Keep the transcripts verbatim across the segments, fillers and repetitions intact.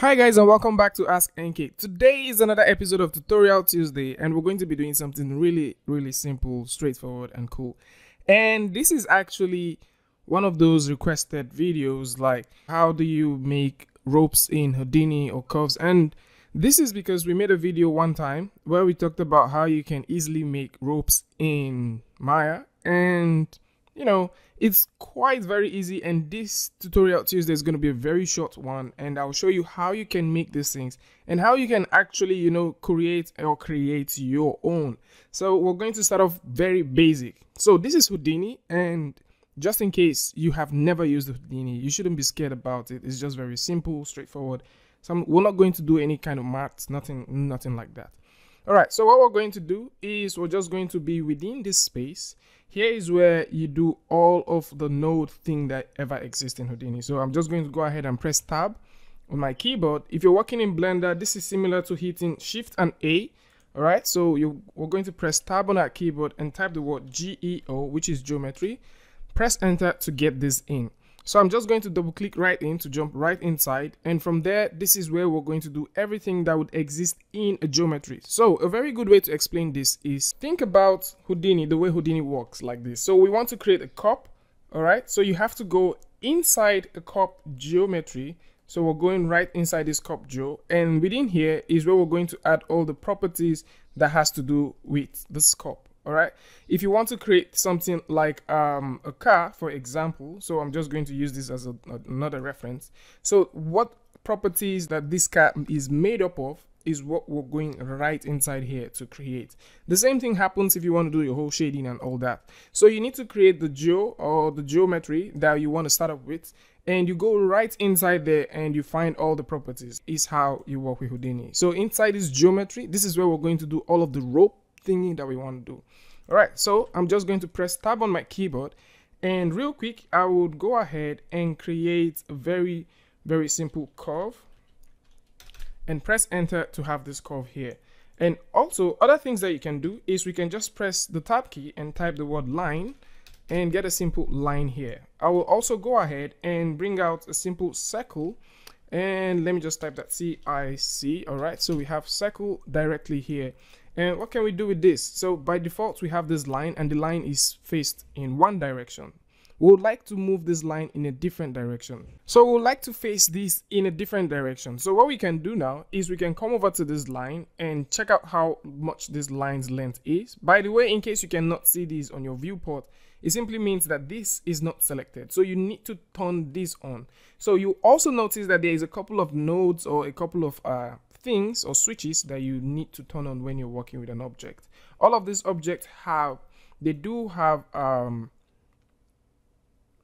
Hi guys, and welcome back to ask N K. Today is another episode of Tutorial Tuesday, and we're going to be doing something really really simple, straightforward and cool. And this is actually one of those requested videos, like how do you make ropes in Houdini or curves. And this is because we made a video one time where we talked about how you can easily make ropes in Maya, and you know, it's quite very easy. And this Tutorial Tuesday is going to be a very short one, and I'll show you how you can make these things and how you can actually, you know, create or create your own. So we're going to start off very basic. So this is Houdini, and just in case you have never used Houdini, you shouldn't be scared about it. It's just very simple, straightforward. So I'm, we're not going to do any kind of maths, nothing, nothing like that. All right, so what we're going to do is we're just going to be within this space. Here is where you do all of the node thing that ever exists in Houdini. So I'm just going to go ahead and press tab on my keyboard. If you're working in Blender, this is similar to hitting shift and A. All right, so you we're going to press tab on our keyboard and type the word G E O, which is geometry. Press enter to get this in. So I'm just going to double click right in to jump right inside. And from there, this is where we're going to do everything that would exist in a geometry. So a very good way to explain this is think about Houdini, the way Houdini works like this. So we want to create a C O P, all right? So you have to go inside a C O P geometry. So we're going right inside this C O P geo. And within here is where we're going to add all the properties that has to do with this C O P. All right, if you want to create something like um, a car, for example, so I'm just going to use this as a, another reference. So what properties that this car is made up of is what we're going right inside here to create. The same thing happens if you want to do your whole shading and all that. So you need to create the geo or the geometry that you want to start up with, and you go right inside there and you find all the properties. Is how you work with Houdini. So inside this geometry, this is where we're going to do all of the rope thingy that we want to do. All right, so I'm just going to press tab on my keyboard, and real quick I would go ahead and create a very very simple curve and press enter to have this curve here. And also other things that you can do is we can just press the tab key and type the word line and get a simple line here. I will also go ahead and bring out a simple circle, and let me just type that C I C. All right, so we have circle directly here. And what can we do with this? So by default, we have this line, and the line is faced in one direction. We would like to move this line in a different direction. So we would like to face this in a different direction. So what we can do now is we can come over to this line and check out how much this line's length is. By the way, in case you cannot see this on your viewport, it simply means that this is not selected. So you need to turn this on. So you also notice that there is a couple of nodes or a couple of uh, things or switches that you need to turn on when you're working with an object. All of these objects have, they do have um,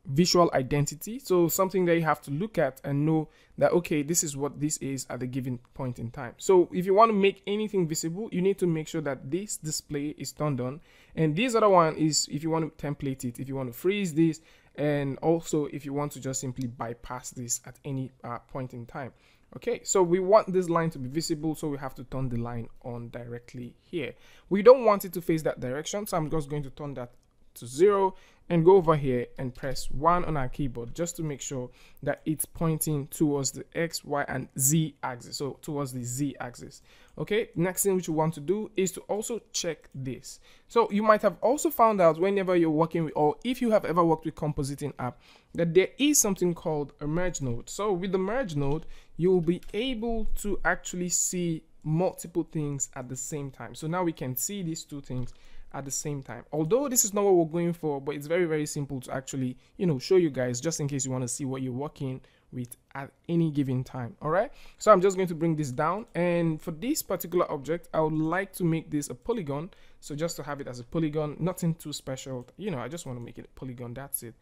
visual identity. So something that you have to look at and know that, okay, this is what this is at a given point in time. So if you want to make anything visible, you need to make sure that this display is turned on. And this other one is if you want to template it, if you want to freeze this, and also if you want to just simply bypass this at any uh, point in time. Okay, so we want this line to be visible, so we have to turn the line on directly here. We don't want it to face that direction, so I'm just going to turn that to zero and go over here and press one on our keyboard just to make sure that it's pointing towards the X, Y, and Z axis, so towards the Z axis. Okay, next thing which you want to do is to also check this. So you might have also found out whenever you're working with, or if you have ever worked with compositing app, that there is something called a merge node. So with the merge node, you will be able to actually see multiple things at the same time. So now we can see these two things at the same time, although this is not what we're going for, but it's very very simple to actually, you know, show you guys, just in case you want to see what you're working with at any given time. All right, so I'm just going to bring this down, and for this particular object I would like to make this a polygon. So just to have it as a polygon, nothing too special, you know, I just want to make it a polygon, that's it.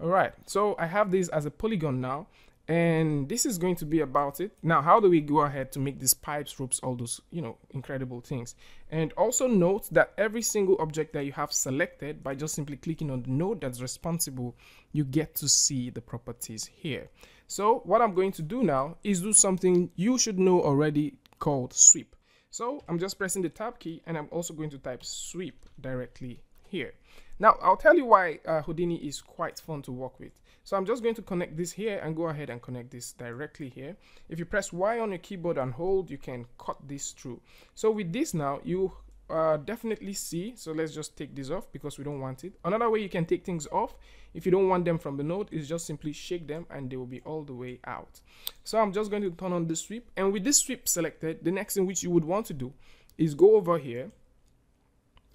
All right, so I have this as a polygon now, and this is going to be about it. Now, how do we go ahead to make these pipes, ropes, all those, you know, incredible things? And also note that every single object that you have selected, by just simply clicking on the node that's responsible, you get to see the properties here. So what I'm going to do now is do something you should know already called sweep. So I'm just pressing the tab key, and I'm also going to type sweep directly here. Now, I'll tell you why uh, Houdini is quite fun to work with. So I'm just going to connect this here and go ahead and connect this directly here. If you press Y on your keyboard and hold, you can cut this through. So with this now, you uh, definitely see, so let's just take this off because we don't want it. Another way you can take things off if you don't want them from the node is just simply shake them and they will be all the way out. So I'm just going to turn on the sweep, and with this sweep selected, the next thing which you would want to do is go over here.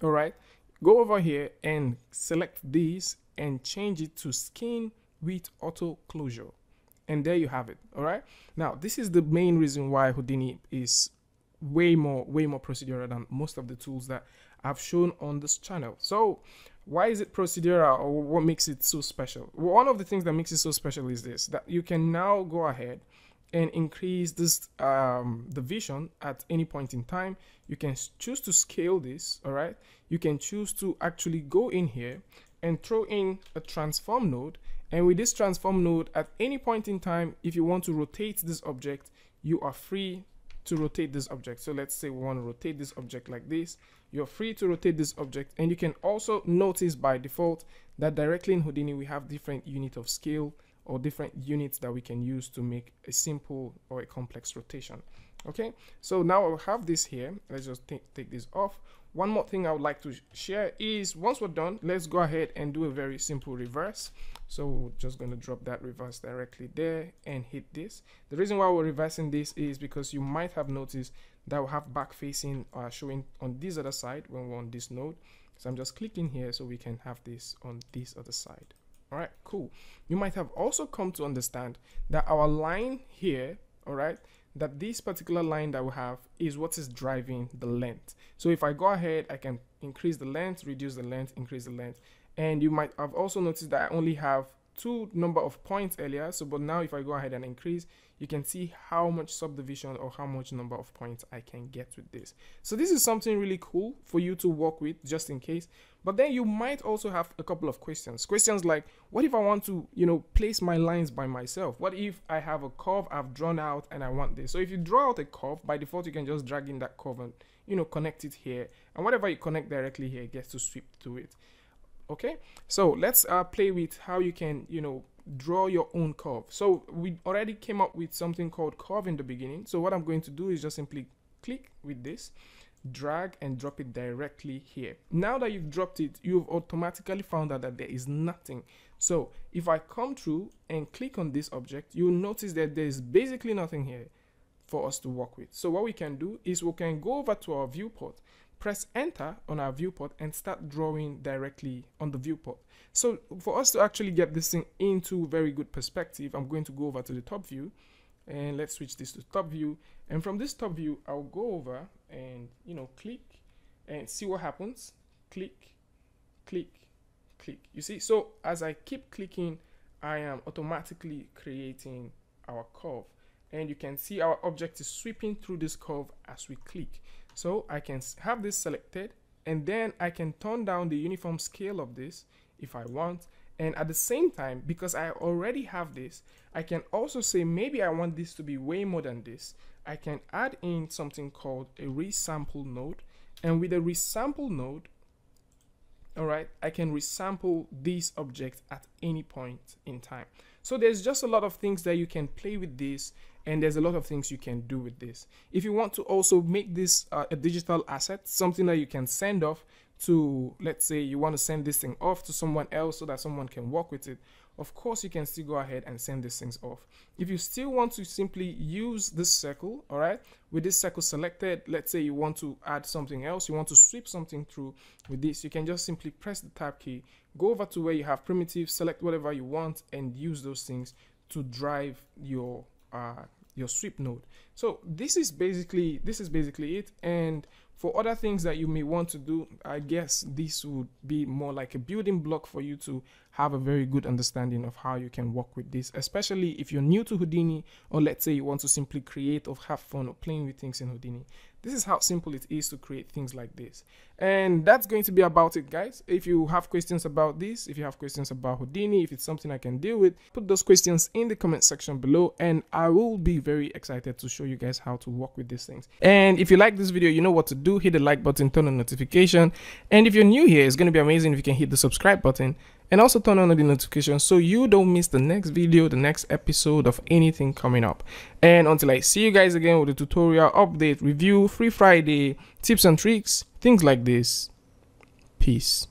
All right, go over here and select these and change it to skin with auto closure, and there you have it. All right, now this is the main reason why Houdini is way more way more procedural than most of the tools that I've shown on this channel. So why is it procedural, or what makes it so special? One of the things that makes it so special is this, that you can now go ahead and increase this um, the vision at any point in time. You can choose to scale this. All right, you can choose to actually go in here and throw in a transform node, and with this transform node, at any point in time, if you want to rotate this object, you are free to rotate this object. So let's say we want to rotate this object like this. You're free to rotate this object, and you can also notice by default that directly in Houdini we have different units of scale or different units that we can use to make a simple or a complex rotation. Okay, so now I'll have this here. Let's just take this off. One more thing I would like to share is, once we're done, let's go ahead and do a very simple reverse. So we're just going to drop that reverse directly there and hit this. The reason why we're reversing this is because you might have noticed that we have back facing uh, showing on this other side when we're on this node. So I'm just clicking here so we can have this on this other side. All right, cool. You might have also come to understand that our line here, all right, that this particular line that we have is what is driving the length. So if I go ahead, I can increase the length, reduce the length, increase the length. And you might have also noticed that I only have two number of points earlier. So, but now if I go ahead and increase, you can see how much subdivision or how much number of points I can get with this. So this is something really cool for you to work with just in case. But then you might also have a couple of questions. Questions like, what if I want to, you know, place my lines by myself? What if I have a curve I've drawn out and I want this? So if you draw out a curve, by default, you can just drag in that curve and, you know, connect it here. And whatever you connect directly here gets to sweep to it. Okay, so let's uh, play with how you can, you know, draw your own curve. So we already came up with something called curve in the beginning. So what I'm going to do is just simply click with this, drag and drop it directly here. Now that you've dropped it, you've automatically found out that there is nothing. So if I come through and click on this object, you'll notice that there is basically nothing here for us to work with. So what we can do is we can go over to our viewport, press enter on our viewport, and start drawing directly on the viewport. So for us to actually get this thing into very good perspective, I'm going to go over to the top view, and let's switch this to top view. And from this top view, I'll go over and, you know, click and see what happens. Click, click, click. You see, so as I keep clicking, I am automatically creating our curve, and you can see our object is sweeping through this curve as we click. So I can have this selected, and then I can turn down the uniform scale of this if I want. And at the same time, because I already have this, I can also say maybe I want this to be way more than this. I can add in something called a resample node. And with a resample node, all right, I can resample this object at any point in time. So there's just a lot of things that you can play with this, and there's a lot of things you can do with this. If you want to also make this uh, a digital asset, something that you can send off to, let's say you want to send this thing off to someone else so that someone can work with it, of course you can still go ahead and send these things off. If you still want to simply use this circle, all right, with this circle selected, let's say you want to add something else, you want to sweep something through with this, you can just simply press the tab key, go over to where you have primitives, select whatever you want, and use those things to drive your uh your sweep node. So this is basically this is basically it. And for other things that you may want to do, I guess this would be more like a building block for you to have a very good understanding of how you can work with this, especially if you're new to Houdini, or let's say you want to simply create or have fun or playing with things in Houdini. This is how simple it is to create things like this. And that's going to be about it, guys. If you have questions about this, if you have questions about Houdini, if it's something I can deal with, put those questions in the comment section below, and I will be very excited to show you guys how to work with these things. And if you like this video, you know what to do. Hit the like button, turn on notification, and if you're new here, it's going to be amazing if you can hit the subscribe button and also turn on the notifications so you don't miss the next video, the next episode of anything coming up. And until I see you guys again with a tutorial, update, review, Free Friday, tips and tricks, things like this. Peace.